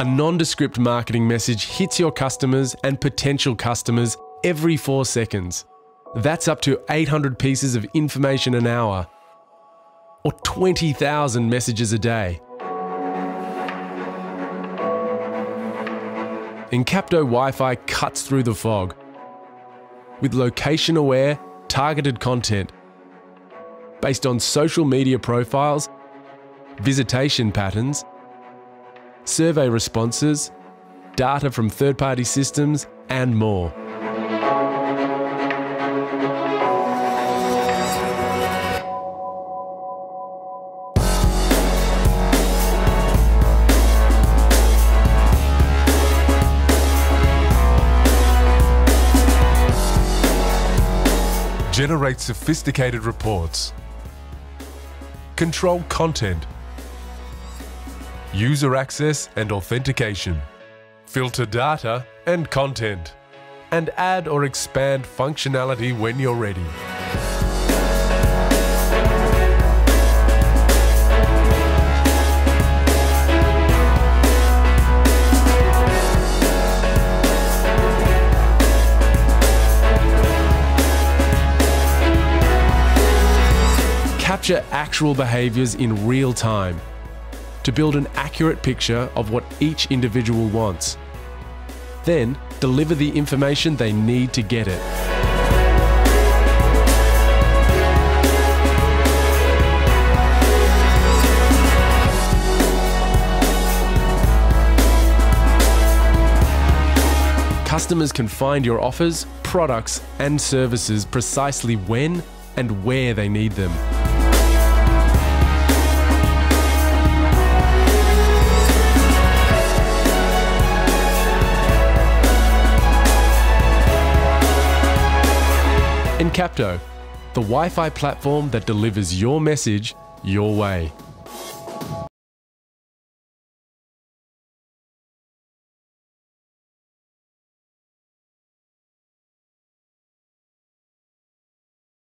A nondescript marketing message hits your customers and potential customers every 4 seconds. That's up to 800 pieces of information an hour, or 20,000 messages a day. Encapto Wi-Fi cuts through the fog with location-aware, targeted content based on social media profiles, visitation patterns, survey responses, data from third-party systems, and more. Generate sophisticated reports. Control content, user access and authentication. Filter data and content. And add or expand functionality when you're ready. Capture actual behaviours in real time to build an accurate picture of what each individual wants. Then, deliver the information they need to get it. Customers can find your offers, products, and services precisely when and where they need them. Encapto, the Wi-Fi platform that delivers your message your way.